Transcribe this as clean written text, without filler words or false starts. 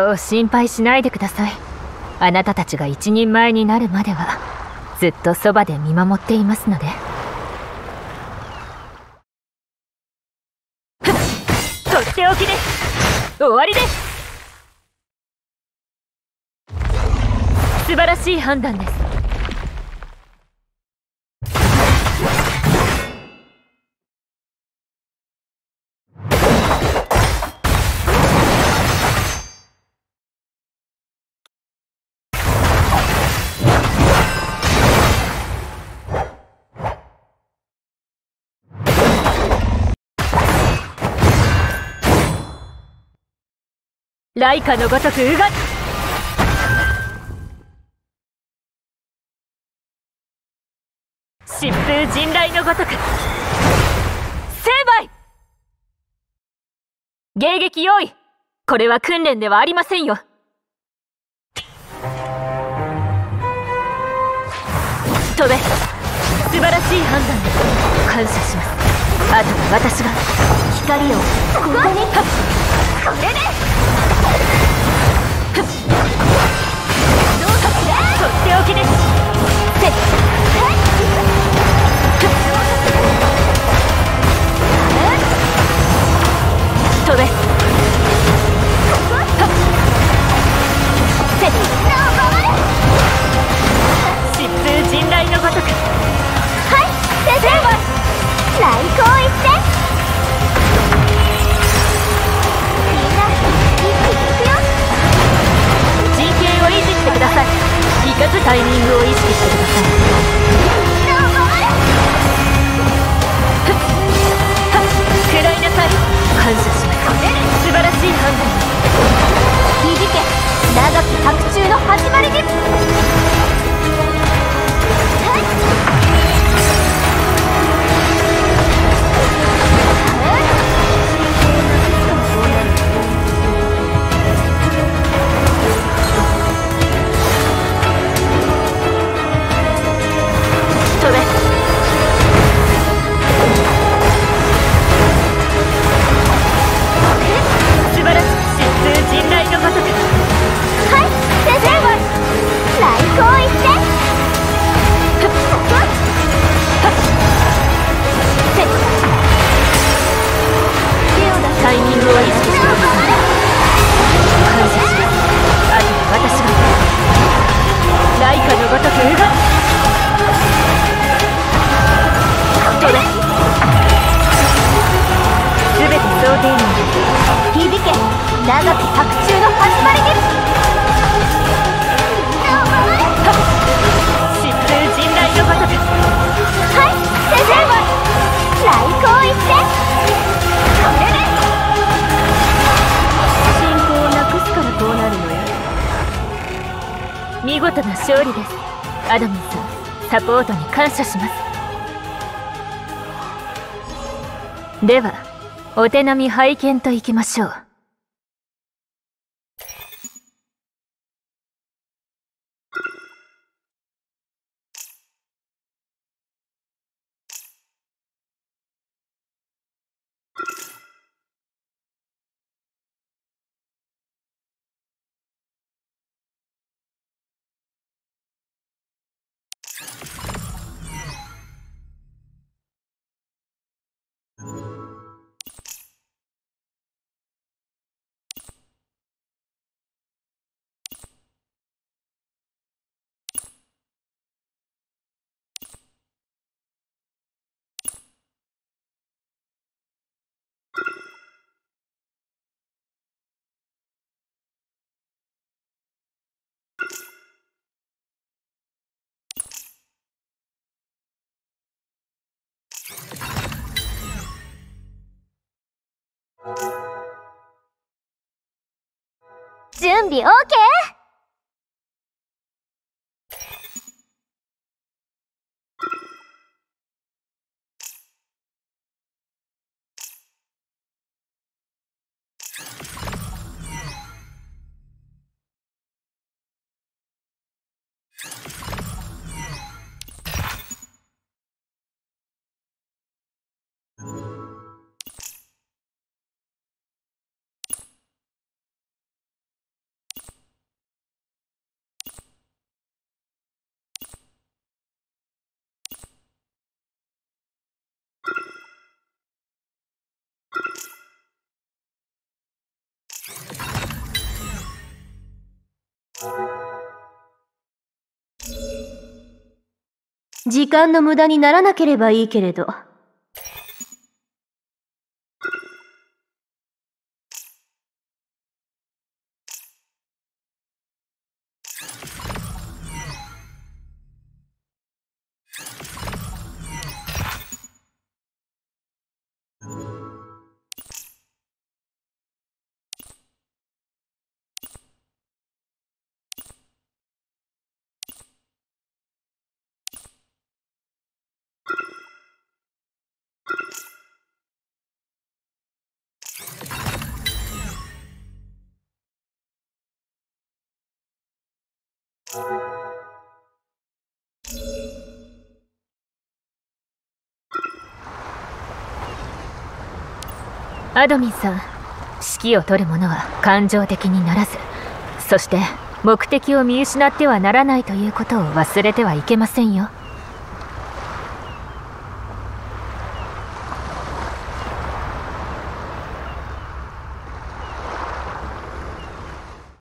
そう心配しないでください。あなたたちが一人前になるまではずっとそばで見守っていますので。とっておきです。終わりです。素晴らしい判断です。ライカのごとくうがっ。疾風迅雷のごとく成敗。迎撃用意。これは訓練ではありませんよ。飛べ。素晴らしい判断です。感謝します。あとは私が光をここに立つ。これです。とっておきです。飛べ。疾風迅雷のごとく。はい、先生は最高一点。みんな一気に行くよ。陣形を維持してください。行かずタイミングを意識してください。食らいなさい。感謝します。素晴らしい判断。ひじけ長き白昼の始まりです。見事な勝利です。アドミンさん、サポートに感謝します。ではお手並み拝見といきましょう。準備 OK。時間の無駄にならなければいいけれど。アドミンさん、指揮を取る者は感情的にならず、そして目的を見失ってはならないということを忘れてはいけませんよ。